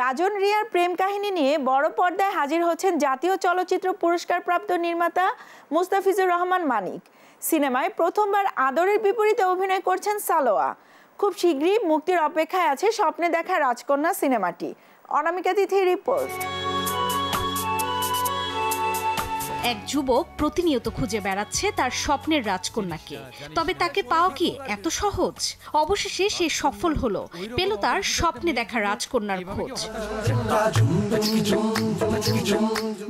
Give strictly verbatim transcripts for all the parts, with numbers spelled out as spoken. রাজন রিয়ার প্রেম কাহিনী নিয়ে বড় পর্দায় হাজির হচ্ছেন জাতীয় চলচ্চিত্র পুরস্কার প্রাপ্ত নির্মাতা মোস্তাফিজুর রহমান মানিক। সিনেমায় প্রথমবার আদরের বিপরীতে অভিনয় করছেন সালোয়া। খুব শীঘ্রই মুক্তির অপেক্ষায় আছে স্বপ্নে দেখা রাজকন্যা সিনেমাটি। অনামিকা তিথি রিপোর্ট। এক যুবক প্রতিনিয়ত খুঁজে বেড়াচ্ছে তার স্বপ্নের রাজকন্যাকে, তবে তাকে পাওয়া কি এত সহজ? অবশেষে সে সফল হলো, পেল তার স্বপ্নে দেখা রাজকন্যার খোঁজ।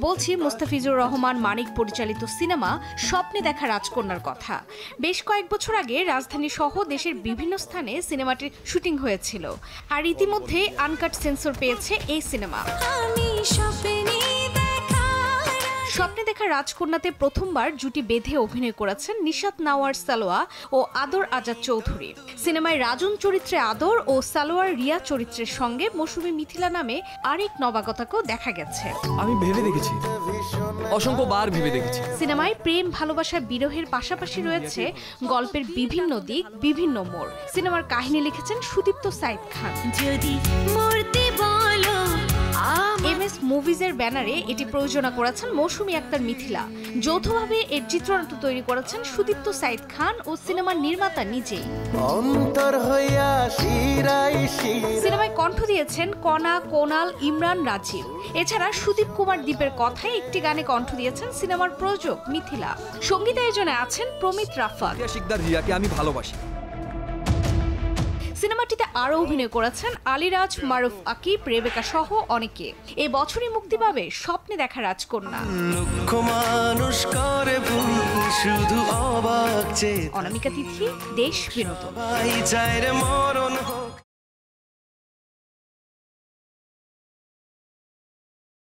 বলছি মোস্তাফিজুর রহমান মানিক পরিচালিত সিনেমা স্বপ্নে দেখা রাজকন্যার কথা। বেশ কয়েক বছর আগে রাজধানী সহ দেশের বিভিন্ন স্থানে সিনেমাটির শুটিং হয়েছিল, আর ইতিমধ্যে আনকাট সেন্সর পেয়েছে এই সিনেমা। স্বপ্নে দেখা রাজকন্যাতে প্রথমবার জুটি বেঁধে অভিনয় করেছেন নিশাত নাওয়ার সালোয়া ও আদর আজাদ চৌধুরী। সিনেমায় রাজন চরিত্রে আদর ও সালোয়ার রিয়া চরিত্রের সঙ্গে মৌসুমী মিথিলা নামে আরেক নবাগতাকেও দেখা গেছে। আমি ভেবে দেখেছি, অসংখ্যবার ভেবে দেখেছি। সিনেমায় প্রেম ভালোবাসা বিরহের পাশাপাশি রয়েছে গল্পের বিভিন্ন দিক, বিভিন্ন মোড়। সিনেমার কাহিনী লিখেছেন সুদীপ্ত সাইদ খান। যদি মরতে বলো মুভিজের ব্যানারে এটি প্রযোজনা করেছেন মৌসুমী আক্তার মিথিলা। যৌথভাবে এর চিত্রনাট্য তৈরি করেছেন সুদীপ্ত সাইদ খান ও সিনেমার নির্মাতা নিজেই। সিনেমায় কণ্ঠ দিয়েছেন কণা, কোনাল, ইমরান, রাজীব। এছাড়া সুদীপ কুমার দ্বীপের কথায় একটি গানে কণ্ঠ দিয়েছেন সিনেমার প্রযোজক মিথিলা। সঙ্গীতায়োজনে আছেন প্রমিত রাফাত। আমি ভালোবাসি। সিনেমাটিতে আরও অভিনয় করেছেন আলিরাজ, মারুফ আকিব, রেবেকা সহ অনেকে। এ বছরই মুক্তি পাবে স্বপ্নে দেখা রাজকন্যা। অনামিকা তিথি, দেশ বিনোদন।